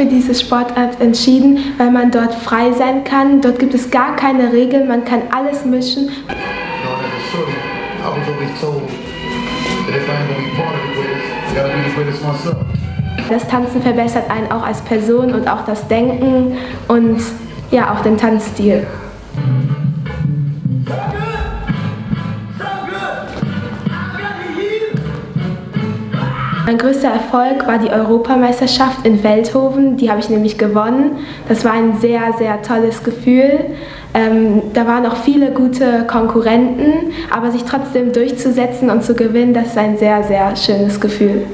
für diese Sportart entschieden, weil man dort frei sein kann. Dort gibt es gar keine Regeln, man kann alles mischen. Das Tanzen verbessert einen auch als Person und auch das Denken und ja, auch den Tanzstil. Mein größter Erfolg war die Europameisterschaft in Veldhoven, die habe ich nämlich gewonnen. Das war ein sehr, sehr tolles Gefühl. Da waren auch viele gute Konkurrenten, aber sich trotzdem durchzusetzen und zu gewinnen, das ist ein sehr, sehr schönes Gefühl.